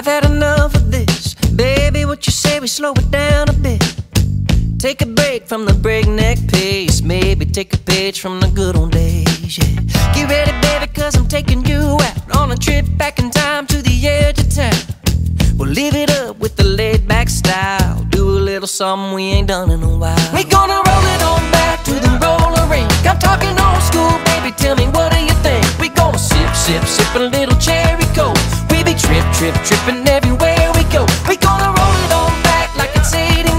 I've had enough of this. Baby, what you say we slow it down a bit? Take a break from the breakneck pace. Maybe take a page from the good old days, yeah. Get ready, baby, cause I'm taking you out on a trip back in time to the edge of town. We'll live it up with the laid-back style. Do a little something we ain't done in a while. We gonna roll it on back to the roller rink. I'm talking old school, baby, tell me what do you think? We gonna sip, sip, sip a little cherry coke. We be trip, trip, tripping everywhere we go. We gonna roll it on back like it's 89.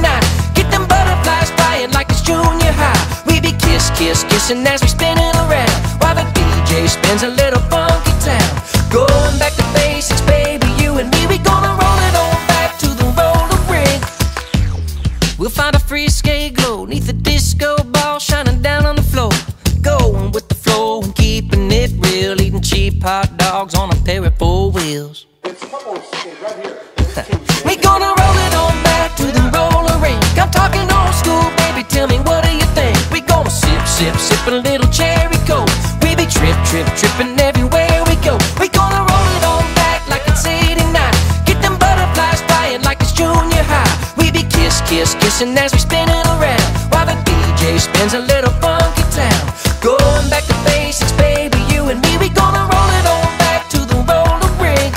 Get them butterflies flying like it's junior high. We be kiss, kiss, kissing as we spin it around while the DJ spins a little funky town. Going back to basics, baby, you and me. We gonna roll it on back to the roller rink. We'll find a free skate glow neath the disco ball shining down on the floor. Going with the flow and keeping it real. Eating cheap hot dogs on a pair of four wheels. It's right here. We gonna roll it on back to the roller rink. I'm talking old school, baby, tell me what do you think? We gonna sip, sip, sip a little cherry coke. We be trip, trip, tripping everywhere we go. We gonna roll it on back like it's 89. Get them butterflies flying like it's junior high. We be kiss, kiss, kissing as we spin it around while the DJ spins a little funky town. Going back to basics, baby, you and me, we gonna roll it on back to the roller rink.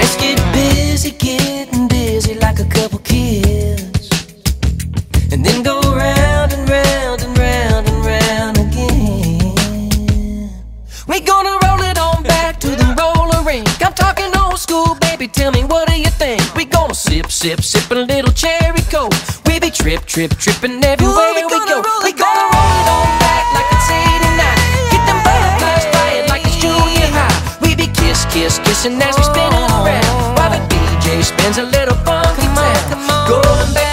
Let's get busy, getting busy like a couple kids, and then go round and round and round and round again. We gonna roll it on back to the roller rink. I'm talking old school, baby, tell me what do you think? We gonna sip, sip, sip a little cherry coke. We be trip, trip, tripping everywhere we go. We gonna roll it on back like it's 89. Get them butterflies flying like it's junior high. We be kiss, kiss, kissing as we spin it around while the DJ spins a little funky town. Going back